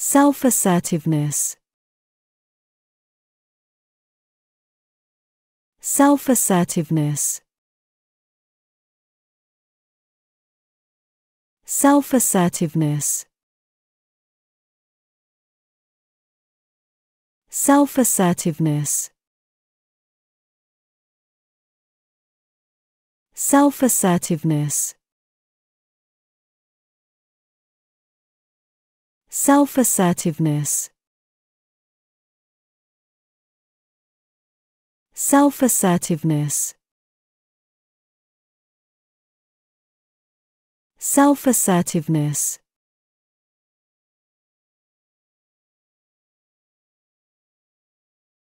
Self-assertiveness. Self-assertiveness. Self-assertiveness. Self-assertiveness. Self-assertiveness. Self-assertiveness. Self-assertiveness. Self-assertiveness.